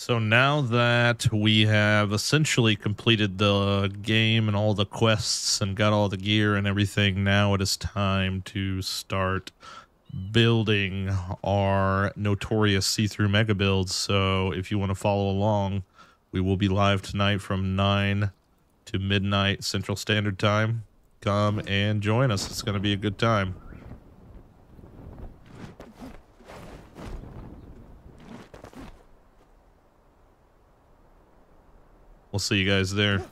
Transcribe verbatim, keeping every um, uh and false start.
So now that we have essentially completed the game and all the quests and got all the gear and everything, now it is time to start building our notorious see-through mega builds. So if you want to follow along, we will be live tonight from nine to midnight Central Standard Time. Come and join us. It's going to be a good time. We'll see you guys there.